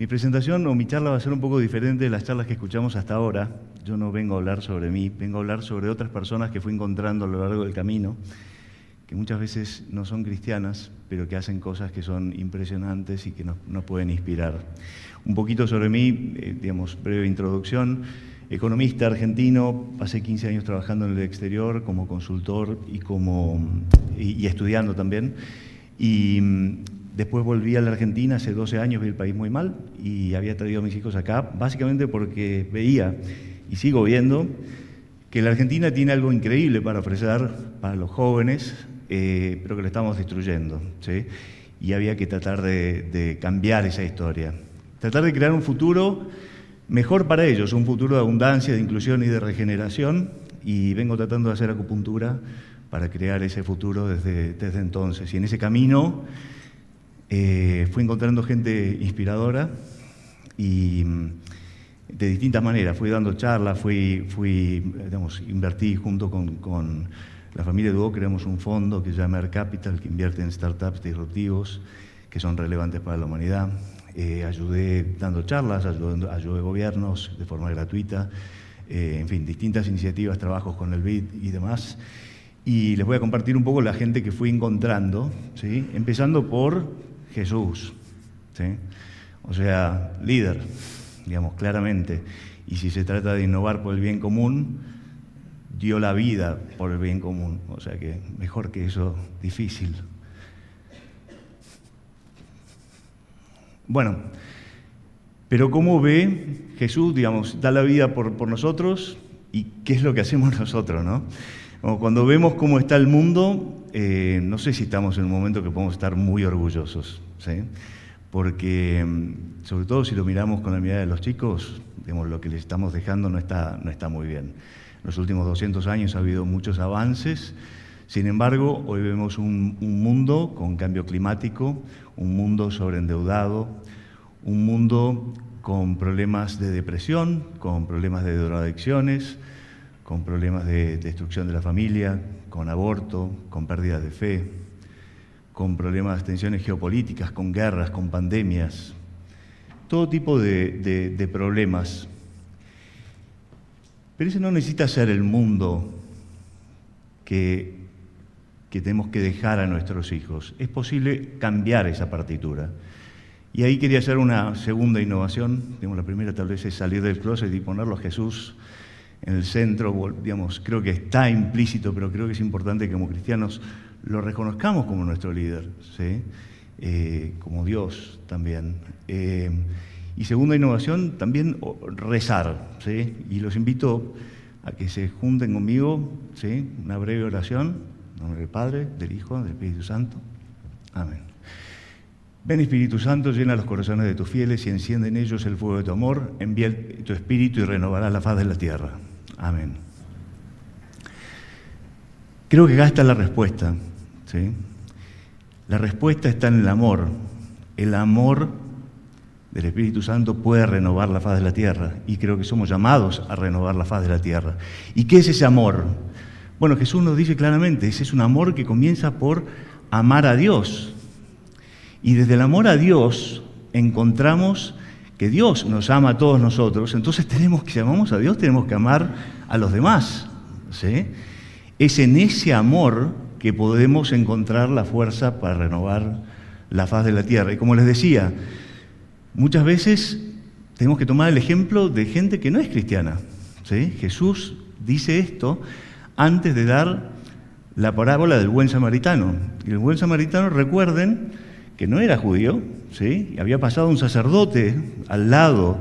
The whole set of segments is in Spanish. Mi presentación o mi charla va a ser un poco diferente de las charlas que escuchamos hasta ahora. Yo no vengo a hablar sobre mí, vengo a hablar sobre otras personas que fui encontrando a lo largo del camino, que muchas veces no son cristianas, pero que hacen cosas que son impresionantes y que nos pueden inspirar. Un poquito sobre mí, digamos, breve introducción. Economista argentino, pasé 15 años trabajando en el exterior como consultor y estudiando también. Y después volví a la Argentina, hace 12 años vi el país muy mal y había traído a mis hijos acá, básicamente porque veía, y sigo viendo, que la Argentina tiene algo increíble para ofrecer para los jóvenes, pero que lo estamos destruyendo, ¿sí? Y había que tratar de cambiar esa historia. Tratar de crear un futuro mejor para ellos, un futuro de abundancia, de inclusión y de regeneración, y vengo tratando de hacer acupuntura para crear ese futuro desde entonces. Y en ese camino fui encontrando gente inspiradora y de distintas maneras. Fui dando charlas, digamos, invertí junto con la familia Duo, creamos un fondo que se llama Air Capital, que invierte en startups disruptivos que son relevantes para la humanidad. Ayudé dando charlas, ayudé gobiernos de forma gratuita, en fin, distintas iniciativas, trabajos con el BID y demás. Y les voy a compartir un poco la gente que fui encontrando, ¿sí? Empezando por Jesús, ¿sí? O sea, líder, digamos, claramente. Y si se trata de innovar por el bien común, dio la vida por el bien común. O sea que mejor que eso, difícil. Bueno, pero ¿cómo ve Jesús, digamos, da la vida por nosotros? ¿Y qué es lo que hacemos nosotros, no? Como cuando vemos cómo está el mundo, no sé si estamos en un momento que podemos estar muy orgullosos, ¿sí? Porque, sobre todo si lo miramos con la mirada de los chicos, digamos, lo que les estamos dejando no está muy bien. En los últimos 200 años ha habido muchos avances, sin embargo, hoy vemos un mundo con cambio climático, un mundo sobreendeudado, un mundo con problemas de depresión, con problemas de drogadicciones, con problemas de destrucción de la familia, con aborto, con pérdidas de fe, con problemas de tensiones geopolíticas, con guerras, con pandemias, todo tipo de problemas. Pero ese no necesita ser el mundo que tenemos que dejar a nuestros hijos. Es posible cambiar esa partitura. Y ahí quería hacer una segunda innovación. Digamos, la primera tal vez es salir del closet y ponerlo a Jesús en el centro, digamos, creo que está implícito, pero creo que es importante que como cristianos lo reconozcamos como nuestro líder, ¿sí? Como Dios también. Y segunda innovación, también rezar, ¿sí? Y los invito a que se junten conmigo, ¿sí? Una breve oración, en nombre del Padre, del Hijo, del Espíritu Santo. Amén. Ven Espíritu Santo, llena los corazones de tus fieles y enciende en ellos el fuego de tu amor, envía tu Espíritu y renovará la faz de la tierra. Amén. Creo que acá está la respuesta, ¿sí? La respuesta está en el amor. El amor del Espíritu Santo puede renovar la faz de la tierra y creo que somos llamados a renovar la faz de la tierra. ¿Y qué es ese amor? Bueno, Jesús nos dice claramente, ese es un amor que comienza por amar a Dios. Y desde el amor a Dios encontramos que Dios nos ama a todos nosotros, entonces tenemos que, si amamos a Dios, tenemos que amar a los demás, ¿sí? Es en ese amor que podemos encontrar la fuerza para renovar la faz de la tierra. Y como les decía, muchas veces tenemos que tomar el ejemplo de gente que no es cristiana, ¿sí? Jesús dice esto antes de dar la parábola del buen samaritano. Y el buen samaritano, recuerden, que no era judío, ¿sí? Había pasado un sacerdote al lado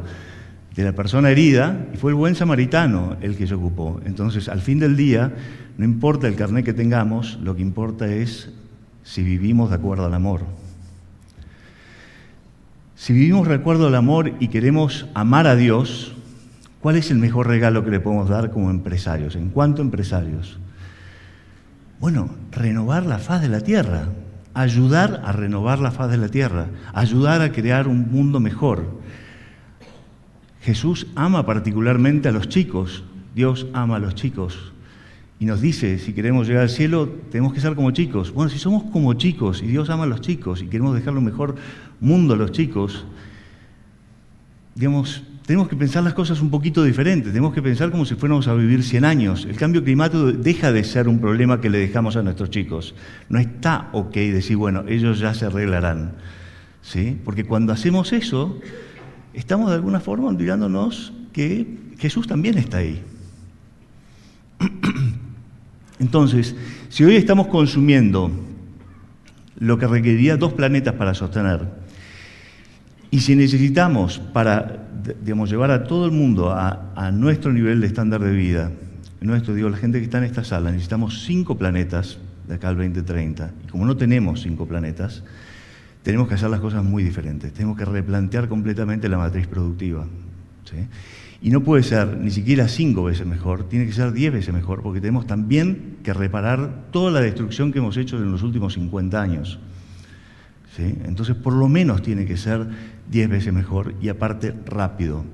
de la persona herida y fue el buen samaritano el que se ocupó. Entonces, al fin del día, no importa el carnet que tengamos, lo que importa es si vivimos de acuerdo al amor. Si vivimos de acuerdo al amor y queremos amar a Dios, ¿cuál es el mejor regalo que le podemos dar como empresarios? ¿En cuánto empresarios? Bueno, renovar la faz de la tierra. Ayudar a renovar la faz de la tierra, ayudar a crear un mundo mejor. Jesús ama particularmente a los chicos, Dios ama a los chicos. Y nos dice, si queremos llegar al cielo, tenemos que ser como chicos. Bueno, si somos como chicos y Dios ama a los chicos y queremos dejarle un mejor mundo a los chicos, digamos, tenemos que pensar las cosas un poquito diferentes, tenemos que pensar como si fuéramos a vivir 100 años. El cambio climático deja de ser un problema que le dejamos a nuestros chicos. No está ok decir, bueno, ellos ya se arreglarán, ¿sí? Porque cuando hacemos eso, estamos de alguna forma olvidándonos que Jesús también está ahí. Entonces, si hoy estamos consumiendo lo que requeriría 2 planetas para sostener, y si necesitamos para, digamos, llevar a todo el mundo a nuestro nivel de estándar de vida, nuestro, digo, la gente que está en esta sala, necesitamos 5 planetas de acá al 2030. Y como no tenemos 5 planetas, tenemos que hacer las cosas muy diferentes. Tenemos que replantear completamente la matriz productiva, ¿sí? Y no puede ser ni siquiera 5 veces mejor, tiene que ser 10 veces mejor, porque tenemos también que reparar toda la destrucción que hemos hecho en los últimos 50 años. ¿Sí? Entonces, por lo menos tiene que ser 10 veces mejor y aparte rápido.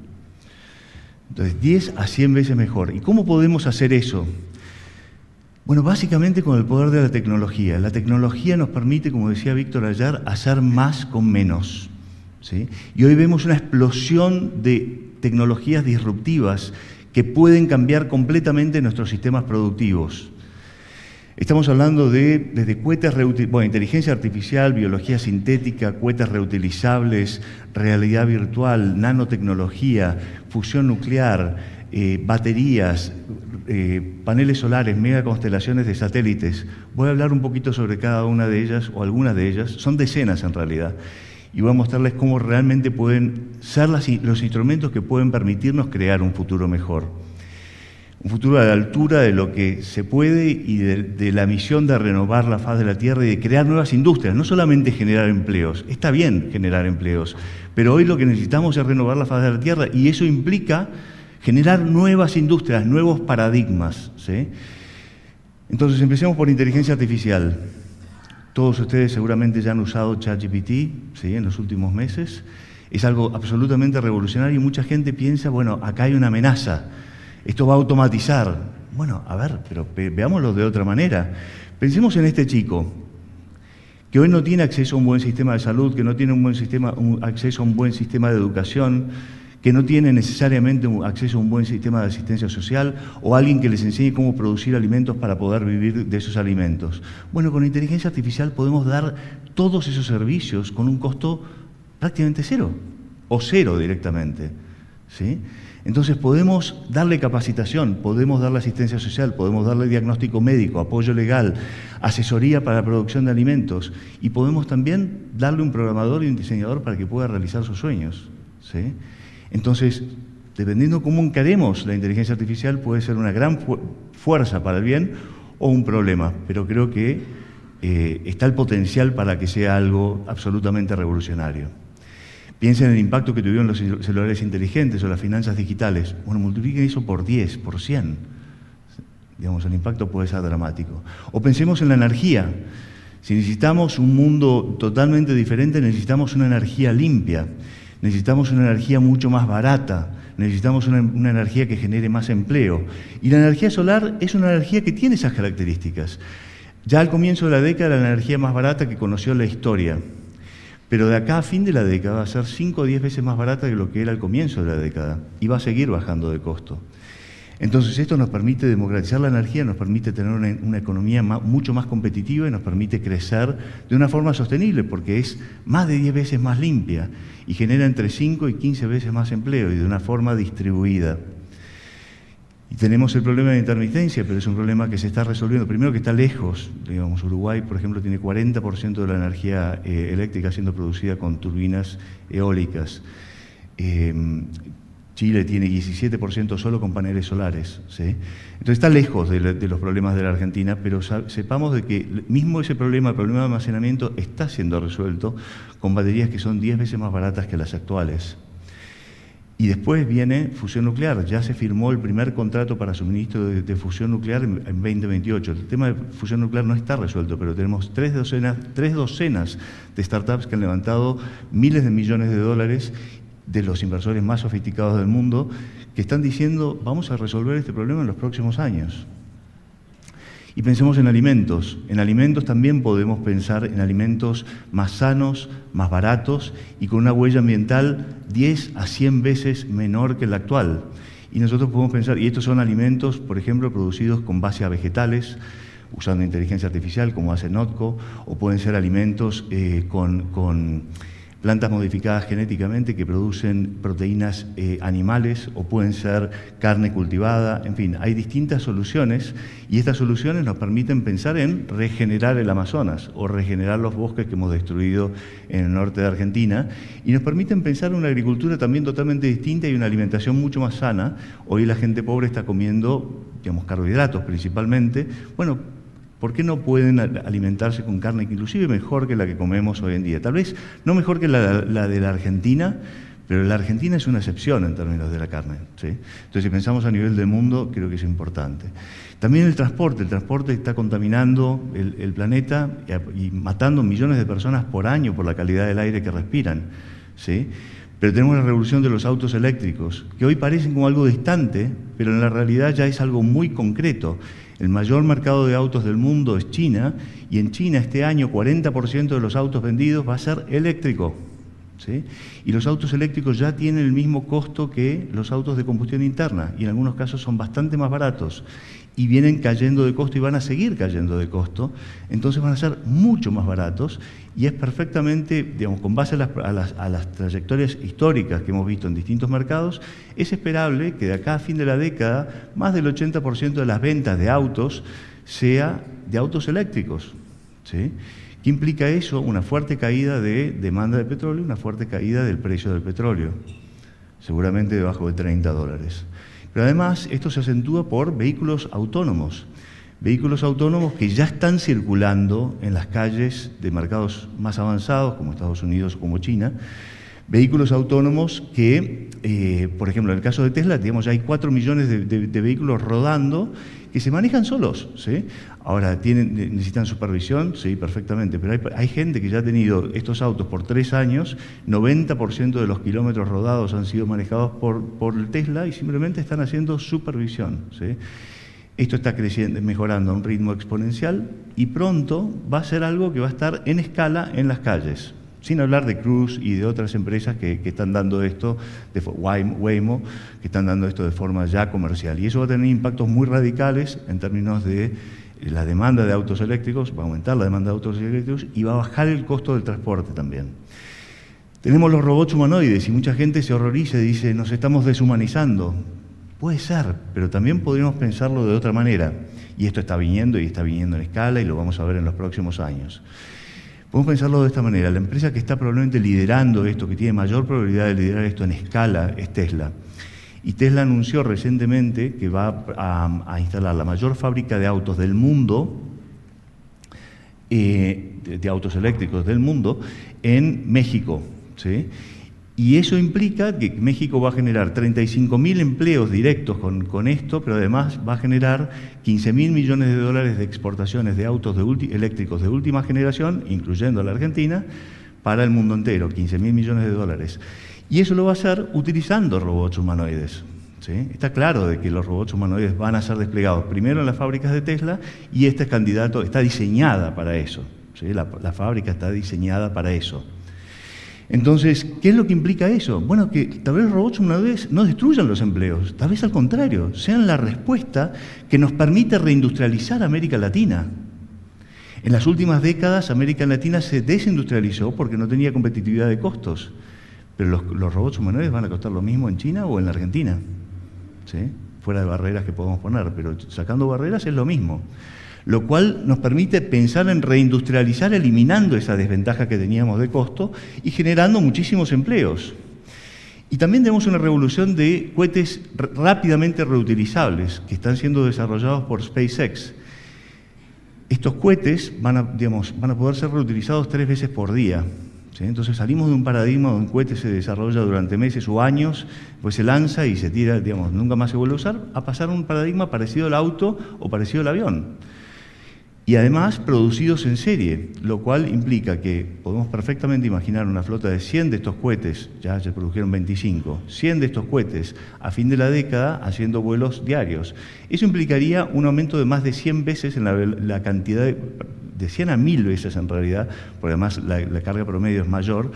Entonces, 10 a 100 veces mejor. ¿Y cómo podemos hacer eso? Bueno, básicamente con el poder de la tecnología. La tecnología nos permite, como decía Víctor ayer, hacer más con menos. ¿Sí? Y hoy vemos una explosión de tecnologías disruptivas que pueden cambiar completamente nuestros sistemas productivos. Estamos hablando de desde cohetes reutilizables, bueno, inteligencia artificial, biología sintética, cohetes reutilizables, realidad virtual, nanotecnología, fusión nuclear, baterías, paneles solares, megaconstelaciones de satélites. Voy a hablar un poquito sobre cada una de ellas o algunas de ellas, son decenas en realidad. Y voy a mostrarles cómo realmente pueden ser los instrumentos que pueden permitirnos crear un futuro mejor. Un futuro a la altura de lo que se puede y de la misión de renovar la faz de la Tierra y de crear nuevas industrias, no solamente generar empleos. Está bien generar empleos, pero hoy lo que necesitamos es renovar la faz de la Tierra y eso implica generar nuevas industrias, nuevos paradigmas, ¿sí? Entonces, empecemos por inteligencia artificial. Todos ustedes seguramente ya han usado ChatGPT, ¿sí?, en los últimos meses. Es algo absolutamente revolucionario y mucha gente piensa, bueno, acá hay una amenaza, esto va a automatizar. Bueno, a ver, pero veámoslo de otra manera. Pensemos en este chico, que hoy no tiene acceso a un buen sistema de salud, que no tiene acceso a un buen sistema de educación, que no tiene necesariamente acceso a un buen sistema de asistencia social o alguien que les enseñe cómo producir alimentos para poder vivir de esos alimentos. Bueno, con inteligencia artificial podemos dar todos esos servicios con un costo prácticamente cero o cero directamente, ¿sí? Entonces podemos darle capacitación, podemos darle asistencia social, podemos darle diagnóstico médico, apoyo legal, asesoría para la producción de alimentos y podemos también darle un programador y un diseñador para que pueda realizar sus sueños, ¿sí? Entonces, dependiendo cómo encaremos la inteligencia artificial, puede ser una gran fuerza para el bien o un problema, pero creo que está el potencial para que sea algo absolutamente revolucionario. Piensen en el impacto que tuvieron los celulares inteligentes o las finanzas digitales. Bueno, multipliquen eso por 10, por 100. Digamos, el impacto puede ser dramático. O pensemos en la energía. Si necesitamos un mundo totalmente diferente, necesitamos una energía limpia. Necesitamos una energía mucho más barata, necesitamos una energía que genere más empleo. Y la energía solar es una energía que tiene esas características. Ya al comienzo de la década era la energía más barata que conoció la historia. Pero de acá a fin de la década va a ser 5 o 10 veces más barata que lo que era al comienzo de la década. Y va a seguir bajando de costo. Entonces esto nos permite democratizar la energía, nos permite tener una economía mucho más competitiva y nos permite crecer de una forma sostenible porque es más de 10 veces más limpia y genera entre 5 y 15 veces más empleo y de una forma distribuida. Y tenemos el problema de intermitencia, pero es un problema que se está resolviendo. Primero que está lejos, digamos, Uruguay, por ejemplo, tiene 40% de la energía eléctrica siendo producida con turbinas eólicas. Chile tiene 17% solo con paneles solares, ¿sí? Entonces está lejos de los problemas de la Argentina, pero sepamos de que mismo ese problema, el problema de almacenamiento, está siendo resuelto con baterías que son 10 veces más baratas que las actuales. Y después viene fusión nuclear. Ya se firmó el primer contrato para suministro de fusión nuclear en 2028. El tema de fusión nuclear no está resuelto, pero tenemos 3 docenas de startups que han levantado miles de millones de dólares de los inversores más sofisticados del mundo, que están diciendo, vamos a resolver este problema en los próximos años. Y pensemos en alimentos. En alimentos también podemos pensar en alimentos más sanos, más baratos y con una huella ambiental 10 a 100 veces menor que la actual. Y nosotros podemos pensar, y estos son alimentos, por ejemplo, producidos con base a vegetales, usando inteligencia artificial, como hace Notco, o pueden ser alimentos con plantas modificadas genéticamente que producen proteínas animales, o pueden ser carne cultivada. En fin, hay distintas soluciones y estas soluciones nos permiten pensar en regenerar el Amazonas o regenerar los bosques que hemos destruido en el norte de Argentina, y nos permiten pensar en una agricultura también totalmente distinta y una alimentación mucho más sana. Hoy la gente pobre está comiendo, digamos, carbohidratos principalmente. Bueno, ¿por qué no pueden alimentarse con carne inclusive mejor que la que comemos hoy en día? Tal vez no mejor que la de la Argentina, pero la Argentina es una excepción en términos de la carne, ¿sí? Entonces, si pensamos a nivel del mundo, creo que es importante. También el transporte está contaminando el planeta y matando millones de personas por año por la calidad del aire que respiran, ¿sí? Pero tenemos la revolución de los autos eléctricos, que hoy parecen como algo distante, pero en la realidad ya es algo muy concreto. El mayor mercado de autos del mundo es China, y en China este año 40% de los autos vendidos va a ser eléctrico, ¿sí? Y los autos eléctricos ya tienen el mismo costo que los autos de combustión interna, y en algunos casos son bastante más baratos, y vienen cayendo de costo y van a seguir cayendo de costo. Entonces van a ser mucho más baratos, y es perfectamente, digamos, con base a las trayectorias históricas que hemos visto en distintos mercados, es esperable que de acá a fin de la década más del 80% de las ventas de autos sea de autos eléctricos, ¿sí? ¿Qué implica eso? Una fuerte caída de demanda de petróleo, una fuerte caída del precio del petróleo, seguramente debajo de $30. Pero además esto se acentúa por vehículos autónomos que ya están circulando en las calles de mercados más avanzados como Estados Unidos o como China, vehículos autónomos que, por ejemplo, en el caso de Tesla, digamos, ya hay 4 millones de vehículos rodando que se manejan solos, ¿sí? Ahora, necesitan supervisión, sí, perfectamente, pero hay gente que ya ha tenido estos autos por 3 años, 90% de los kilómetros rodados han sido manejados por Tesla y simplemente están haciendo supervisión, ¿sí? Esto está creciendo, mejorando a un ritmo exponencial y pronto va a ser algo que va a estar en escala en las calles, sin hablar de Cruise y de otras empresas que están dando esto, de Waymo, que están dando esto de forma ya comercial. Y eso va a tener impactos muy radicales en términos de la demanda de autos eléctricos, va a aumentar la demanda de autos eléctricos y va a bajar el costo del transporte también. Tenemos los robots humanoides y mucha gente se horroriza y dice, nos estamos deshumanizando. Puede ser, pero también podríamos pensarlo de otra manera. Y esto está viniendo y está viniendo en escala y lo vamos a ver en los próximos años. Podemos pensarlo de esta manera. La empresa que está probablemente liderando esto, que tiene mayor probabilidad de liderar esto en escala, es Tesla. Y Tesla anunció recientemente que va a instalar la mayor fábrica de autos del mundo, de autos eléctricos del mundo, en México, ¿sí? Y eso implica que México va a generar 35.000 empleos directos con esto, pero además va a generar $15.000 millones de exportaciones de autos eléctricos de última generación, incluyendo a la Argentina, para el mundo entero, $15.000 millones. Y eso lo va a hacer utilizando robots humanoides, ¿sí? Está claro de que los robots humanoides van a ser desplegados primero en las fábricas de Tesla y este candidato está diseñada para eso, ¿sí? La fábrica está diseñada para eso. Entonces, ¿qué es lo que implica eso? Bueno, que tal vez los robots humanoides no destruyan los empleos, tal vez al contrario, sean la respuesta que nos permite reindustrializar a América Latina. En las últimas décadas, América Latina se desindustrializó porque no tenía competitividad de costos, pero los robots humanoides van a costar lo mismo en China o en la Argentina, ¿sí? Fuera de barreras que podemos poner, pero sacando barreras es lo mismo. Lo cual nos permite pensar en reindustrializar eliminando esa desventaja que teníamos de costo y generando muchísimos empleos. Y también tenemos una revolución de cohetes rápidamente reutilizables que están siendo desarrollados por SpaceX. Estos cohetes van a poder ser reutilizados 3 veces por día, ¿sí? Entonces salimos de un paradigma donde un cohete se desarrolla durante meses o años, pues se lanza y se tira, digamos, nunca más se vuelve a usar, a pasar a un paradigma parecido al auto o parecido al avión. y además producidos en serie, lo cual implica que podemos perfectamente imaginar una flota de 100 de estos cohetes, ya se produjeron 25, 100 de estos cohetes a fin de la década haciendo vuelos diarios. Eso implicaría un aumento de más de 100 veces en la cantidad, de 100 a 1000 veces en realidad, porque además la carga promedio es mayor,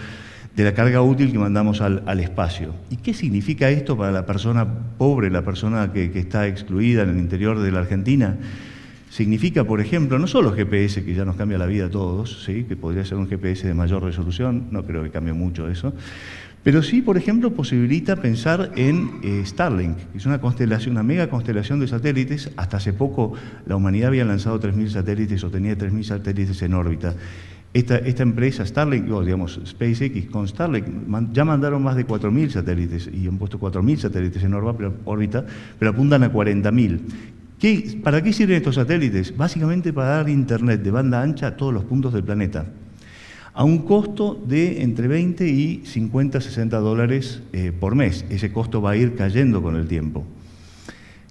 de la carga útil que mandamos al espacio. ¿Y qué significa esto para la persona pobre, la persona que está excluida en el interior de la Argentina? Significa, por ejemplo, no solo GPS, que ya nos cambia la vida a todos, ¿sí?, que podría ser un GPS de mayor resolución, no creo que cambie mucho eso, pero sí, por ejemplo, posibilita pensar en Starlink, que es una constelación, una mega constelación de satélites. Hasta hace poco la humanidad había lanzado 3.000 satélites o tenía 3.000 satélites en órbita. Esta empresa Starlink, o digamos SpaceX con Starlink, ya mandaron más de 4.000 satélites y han puesto 4.000 satélites en órbita, pero apuntan a 40.000. ¿Para qué sirven estos satélites? Básicamente para dar internet de banda ancha a todos los puntos del planeta, a un costo de entre 20 y 50, 60 dólares por mes. Ese costo va a ir cayendo con el tiempo.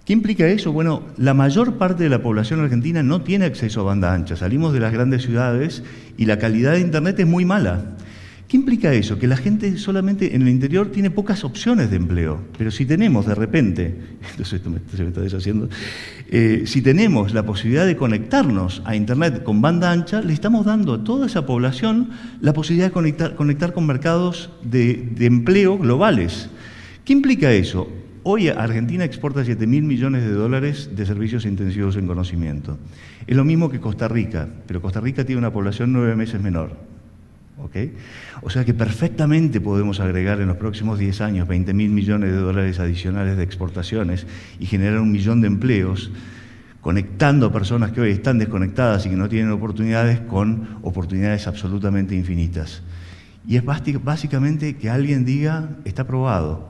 ¿Qué implica eso? Bueno, la mayor parte de la población argentina no tiene acceso a banda ancha. Salimos de las grandes ciudades y la calidad de internet es muy mala. ¿Qué implica eso? Que la gente solamente en el interior tiene pocas opciones de empleo. Pero si tenemos de repente, entonces esto se me está deshaciendo, si tenemos la posibilidad de conectarnos a internet con banda ancha, le estamos dando a toda esa población la posibilidad de conectar con mercados de empleo globales. ¿Qué implica eso? Hoy Argentina exporta 7.000 millones de dólares de servicios intensivos en conocimiento. Es lo mismo que Costa Rica, pero Costa Rica tiene una población 9 meses menor. ¿Okay? O sea que perfectamente podemos agregar en los próximos 10 años 20.000 millones de dólares adicionales de exportaciones y generar 1 millón de empleos, conectando a personas que hoy están desconectadas y que no tienen oportunidades con oportunidades absolutamente infinitas. Y es básicamente que alguien diga, está aprobado.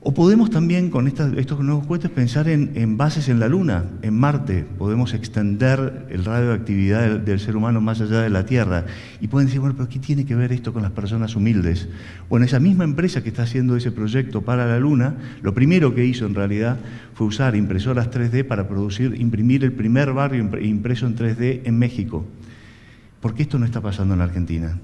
O podemos también, con estos nuevos cohetes, pensar en bases en la Luna, en Marte. Podemos extender el radio de actividad del ser humano más allá de la Tierra. Y pueden decir, bueno, pero ¿qué tiene que ver esto con las personas humildes? Bueno, esa misma empresa que está haciendo ese proyecto para la Luna, lo primero que hizo en realidad fue usar impresoras 3D para imprimir el primer barrio impreso en 3D en México. ¿Por qué esto no está pasando en la Argentina?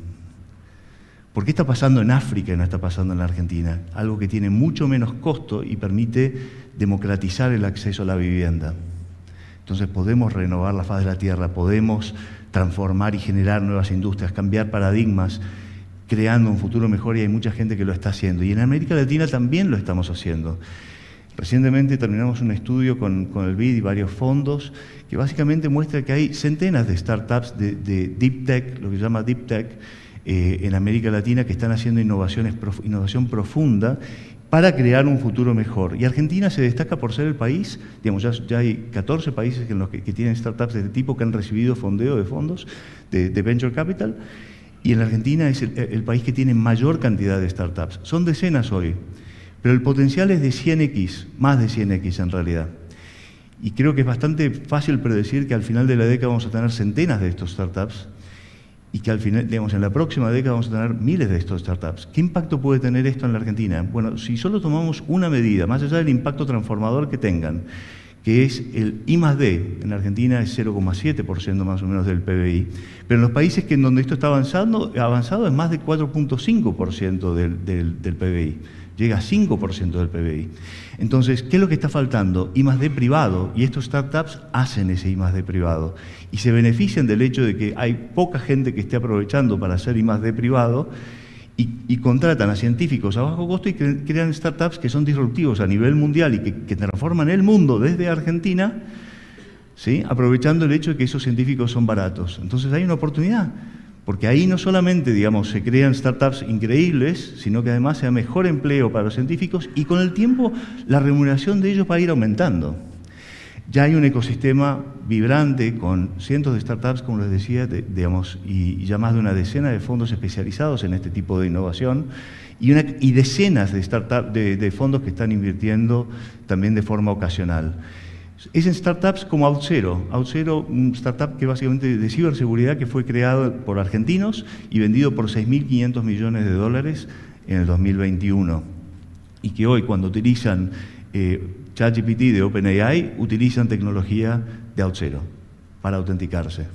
¿Por qué está pasando en África y no está pasando en la Argentina? Algo que tiene mucho menos costo y permite democratizar el acceso a la vivienda. Entonces podemos renovar la faz de la Tierra, podemos transformar y generar nuevas industrias, cambiar paradigmas, creando un futuro mejor, y hay mucha gente que lo está haciendo. Y en América Latina también lo estamos haciendo. Recientemente terminamos un estudio con el BID y varios fondos que básicamente muestra que hay centenas de startups de Deep Tech, lo que se llama Deep Tech, en América Latina, que están haciendo innovación profunda para crear un futuro mejor. Y Argentina se destaca por ser el país, digamos, ya hay 14 países en los que tienen startups de este tipo que han recibido fondeo de fondos de Venture Capital, y en la Argentina es el país que tiene mayor cantidad de startups. Son decenas hoy, pero el potencial es de 100x, más de 100x en realidad. Y creo que es bastante fácil predecir que al final de la década vamos a tener centenas de estos startups, y que al final, digamos, en la próxima década vamos a tener miles de estos startups. ¿Qué impacto puede tener esto en la Argentina? Bueno, si solo tomamos una medida, más allá del impacto transformador que tengan, que es el I+D, en la Argentina es 0,7% más o menos del PBI, pero en los países en donde esto está avanzado es más de 4,5% del PBI, llega a 5% del PBI. Entonces, ¿qué es lo que está faltando? I+D privado, y estos startups hacen ese I+D privado y se benefician del hecho de que hay poca gente que esté aprovechando para hacer I+D privado, y contratan a científicos a bajo costo y crean startups que son disruptivos a nivel mundial y que transforman el mundo desde Argentina, ¿sí?, aprovechando el hecho de que esos científicos son baratos. Entonces hay una oportunidad, porque ahí no solamente, digamos, se crean startups increíbles, sino que además sea mejor empleo para los científicos y con el tiempo la remuneración de ellos va a ir aumentando. Ya hay un ecosistema vibrante con cientos de startups, como les decía, digamos, y ya más de una decena de fondos especializados en este tipo de innovación y decenas de startups de fondos que están invirtiendo también de forma ocasional. Es en startups como OutZero. OutZero, un startup que básicamente de ciberseguridad, que fue creado por argentinos y vendido por 6.500 millones de dólares en el 2021. Y que hoy, cuando utilizan ChatGPT de OpenAI, utilizan tecnología de OutZero para autenticarse,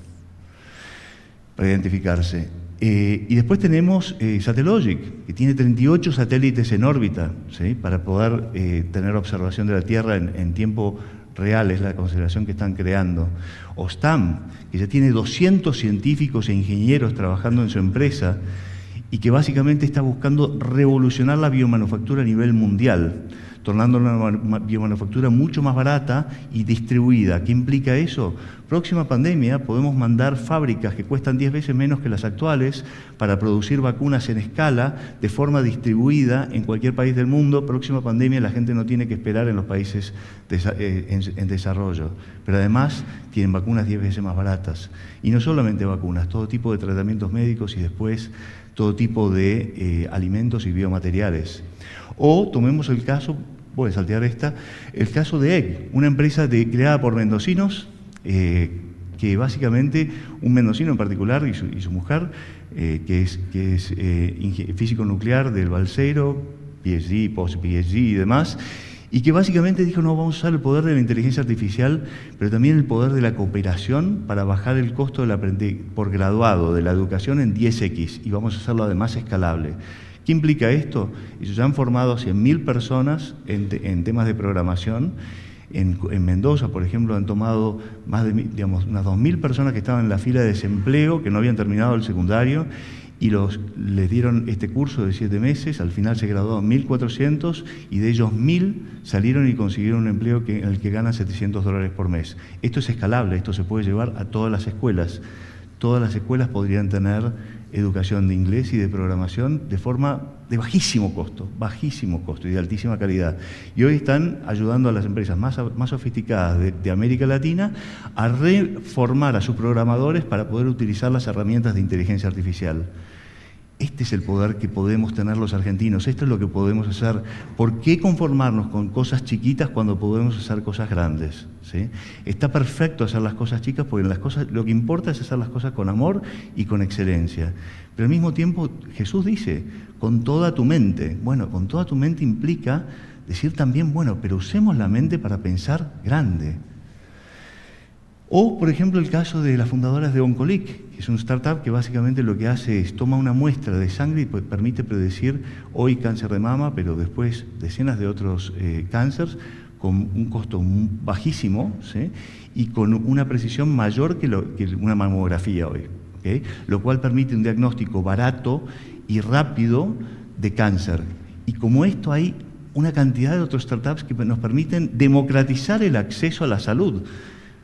para identificarse. Y después tenemos Satellogic, que tiene 38 satélites en órbita, ¿sí?, para poder tener observación de la Tierra en tiempo real, es la constelación que están creando. OSTAM, que ya tiene 200 científicos e ingenieros trabajando en su empresa y que básicamente está buscando revolucionar la biomanufactura a nivel mundial, tornando una biomanufactura mucho más barata y distribuida. ¿Qué implica eso? Próxima pandemia podemos mandar fábricas que cuestan 10 veces menos que las actuales para producir vacunas en escala de forma distribuida en cualquier país del mundo. Próxima pandemia la gente no tiene que esperar en los países en desarrollo, pero además tienen vacunas 10 veces más baratas. Y no solamente vacunas, todo tipo de tratamientos médicos y después todo tipo de alimentos y biomateriales. O tomemos el caso, voy a saltear esta, el caso de EGG, una empresa creada por mendocinos, que básicamente un mendocino en particular y su mujer, que es físico nuclear del Balseiro, PhD, post-PhD y demás, y que básicamente dijo, no, vamos a usar el poder de la inteligencia artificial, pero también el poder de la cooperación para bajar el costo por graduado de la educación en 10X, y vamos a hacerlo además escalable. ¿Qué implica esto? Ellos ya han formado a 100.000 personas en temas de programación. En Mendoza, por ejemplo, han tomado más de, digamos, unas 2.000 personas que estaban en la fila de desempleo, que no habían terminado el secundario, y les dieron este curso de 7 meses. Al final se graduaron 1.400 y de ellos 1.000 salieron y consiguieron un empleo en el que ganan $700 por mes. Esto es escalable, esto se puede llevar a todas las escuelas. Todas las escuelas podrían tener educación de inglés y de programación de forma de bajísimo costo y de altísima calidad. Y hoy están ayudando a las empresas más sofisticadas de América Latina a reformar a sus programadores para poder utilizar las herramientas de inteligencia artificial. Este es el poder que podemos tener los argentinos, esto es lo que podemos hacer. ¿Por qué conformarnos con cosas chiquitas cuando podemos hacer cosas grandes? ¿Sí? Está perfecto hacer las cosas chicas porque lo que importa es hacer las cosas con amor y con excelencia. Pero al mismo tiempo Jesús dice, con toda tu mente. Bueno, con toda tu mente implica decir también, bueno, pero usemos la mente para pensar grande. O, por ejemplo, el caso de las fundadoras de Oncolic, que es una startup que básicamente lo que hace es toma una muestra de sangre y permite predecir hoy cáncer de mama, pero después decenas de otros cánceres, con un costo bajísimo, ¿sí?, y con una precisión mayor que una mamografía hoy, ¿okay?, lo cual permite un diagnóstico barato y rápido de cáncer. Y como esto hay una cantidad de otros startups que nos permiten democratizar el acceso a la salud,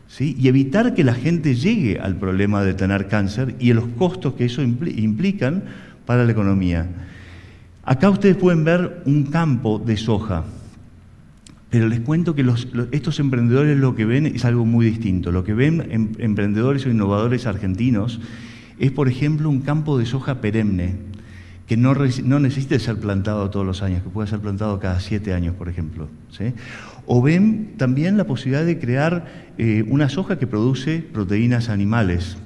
¿sí?, y evitar que la gente llegue al problema de tener cáncer y los costos que eso implican para la economía. Acá ustedes pueden ver un campo de soja, pero les cuento que estos emprendedores lo que ven es algo muy distinto. Lo que ven emprendedores o innovadores argentinos es, por ejemplo, un campo de soja perenne, que no necesita ser plantado todos los años, que puede ser plantado cada 7 años, por ejemplo, ¿sí? O ven también la posibilidad de crear una soja que produce proteínas animales.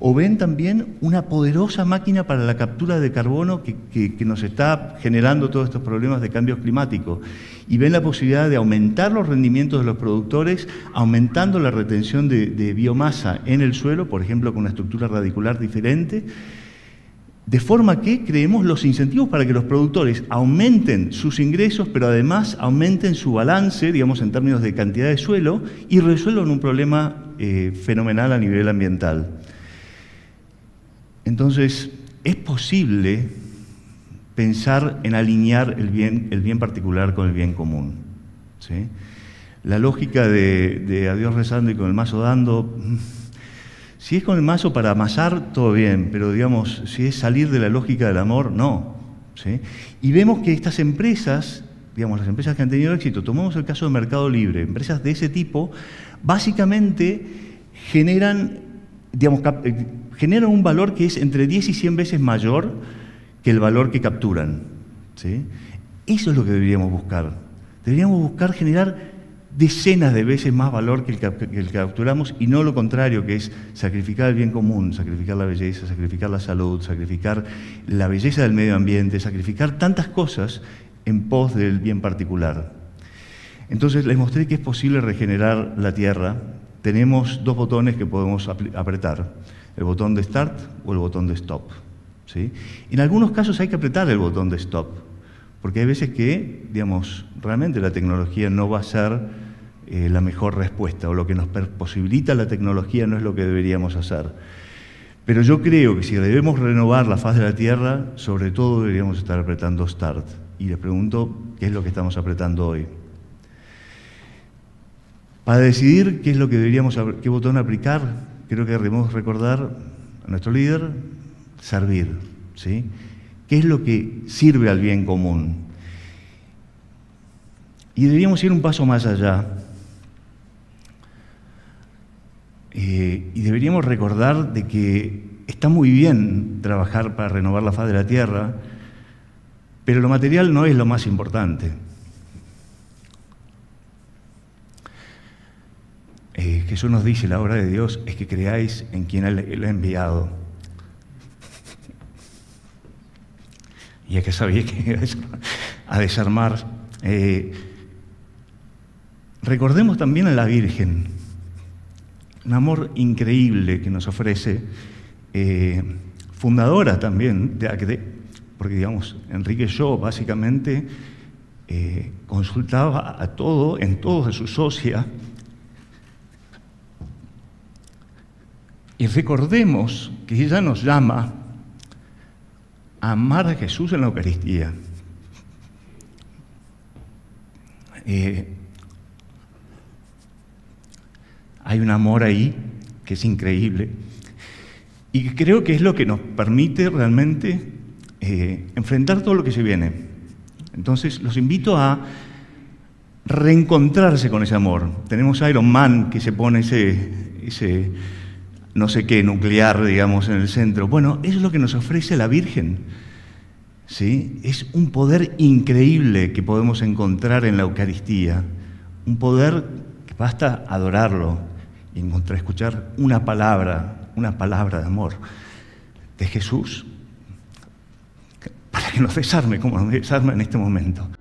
O ven también una poderosa máquina para la captura de carbono que nos está generando todos estos problemas de cambio climático. Y ven la posibilidad de aumentar los rendimientos de los productores, aumentando la retención de biomasa en el suelo, por ejemplo, con una estructura radicular diferente, de forma que creemos los incentivos para que los productores aumenten sus ingresos, pero además aumenten su balance, digamos, en términos de cantidad de suelo, y resuelvan un problema fenomenal a nivel ambiental. Entonces, es posible pensar en alinear el bien particular con el bien común, ¿sí? La lógica de a Dios rezando y con el mazo dando. Si es con el mazo para amasar, todo bien, pero digamos, si es salir de la lógica del amor, no, ¿sí? Y vemos que estas empresas, digamos, las empresas que han tenido éxito, tomamos el caso de Mercado Libre, empresas de ese tipo, básicamente generan un valor que es entre 10 y 100 veces mayor que el valor que capturan, ¿sí? Eso es lo que deberíamos buscar. Deberíamos buscar generar decenas de veces más valor que el que capturamos, y no lo contrario, que es sacrificar el bien común, sacrificar la belleza, sacrificar la salud, sacrificar la belleza del medio ambiente, sacrificar tantas cosas en pos del bien particular. Entonces les mostré que es posible regenerar la Tierra, tenemos dos botones que podemos apretar, el botón de Start o el botón de Stop. ¿Sí? En algunos casos hay que apretar el botón de Stop, porque hay veces que, digamos, realmente la tecnología no va a ser la mejor respuesta, o lo que nos posibilita la tecnología no es lo que deberíamos hacer. Pero yo creo que si debemos renovar la faz de la Tierra, sobre todo deberíamos estar apretando Start. Y les pregunto, ¿qué es lo que estamos apretando hoy? Para decidir qué es lo que deberíamos, qué botón aplicar, creo que debemos recordar a nuestro líder, servir, ¿sí? ¿Qué es lo que sirve al bien común? Y deberíamos ir un paso más allá. Y deberíamos recordar de que está muy bien trabajar para renovar la faz de la Tierra, pero lo material no es lo más importante. Jesús nos dice, la obra de Dios es que creáis en quien Él ha enviado. Y es que sabía que iba a desarmar. Recordemos también a la Virgen, un amor increíble que nos ofrece, fundadora también, porque digamos, Enrique Shaw básicamente consultaba en todos a su socia. Y recordemos que ella nos llama a amar a Jesús en la Eucaristía. Hay un amor ahí que es increíble y creo que es lo que nos permite realmente enfrentar todo lo que se viene. Entonces los invito a reencontrarse con ese amor. Tenemos a Iron Man que se pone ese no sé qué nuclear, digamos, en el centro. Bueno, eso es lo que nos ofrece la Virgen. ¿Sí? Es un poder increíble que podemos encontrar en la Eucaristía, un poder que basta adorarlo y encontrar, escuchar una palabra de amor de Jesús, para que nos desarme como nos desarma en este momento.